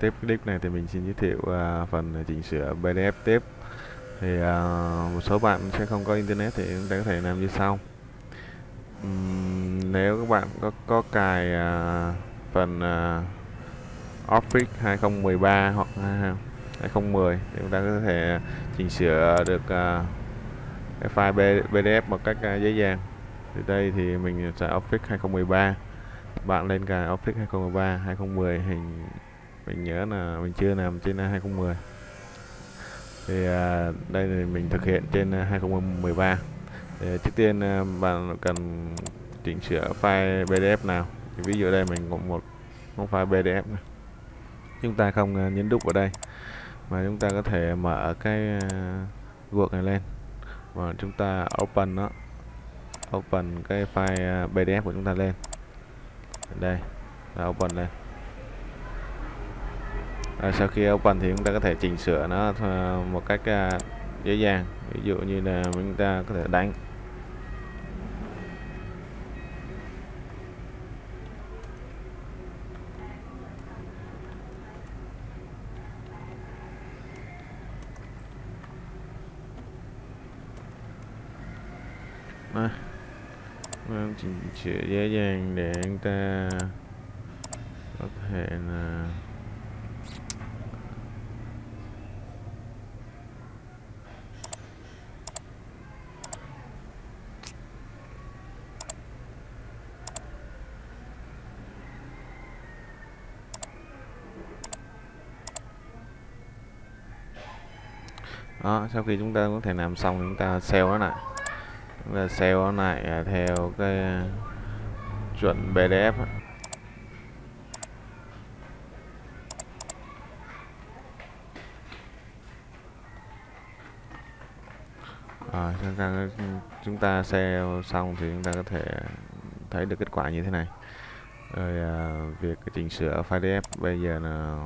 Tiếp cái clip này thì mình xin giới thiệu phần chỉnh sửa PDF tiếp. Thì một số bạn sẽ không có internet thì chúng ta có thể làm như sau. Nếu các bạn có cài phần Office 2013 hoặc 2010 thì chúng ta có thể chỉnh sửa được cái file PDF một cách dễ dàng. Thì đây thì mình sẽ Office 2013. Bạn lên cài Office 2013, 2010 hình mình nhớ là mình chưa làm trên 2010. Thì đây là mình thực hiện trên 2013. Thì trước tiên bạn cần chỉnh sửa file PDF nào. Thì ví dụ đây mình có một file PDF này. Chúng ta không nhấn đúp vào đây mà chúng ta có thể mở cái guộc này lên và chúng ta open nó, open cái file PDF của chúng ta lên. Đây là open lên. Sau khi open thì chúng ta có thể chỉnh sửa nó một cách dễ dàng. Ví dụ như là chúng ta có thể đánh chỉnh sửa dễ dàng để chúng ta có thể là đó, sau khi chúng ta có thể làm xong chúng ta save nó lại. Chúng ta save nó lại theo cái chuẩn PDF. Chúng ta save xong thì chúng ta có thể thấy được kết quả như thế này. Rồi việc chỉnh sửa file PDF bây giờ là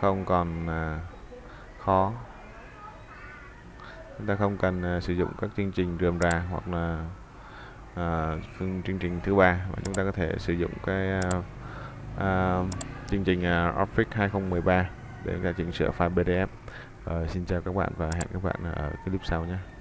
không còn khó. Chúng ta không cần sử dụng các chương trình rườm rà hoặc là chương trình thứ ba, mà chúng ta có thể sử dụng cái chương trình Office 2013 để chúng ta chỉnh sửa file PDF. Xin chào các bạn và hẹn các bạn ở clip sau nhé.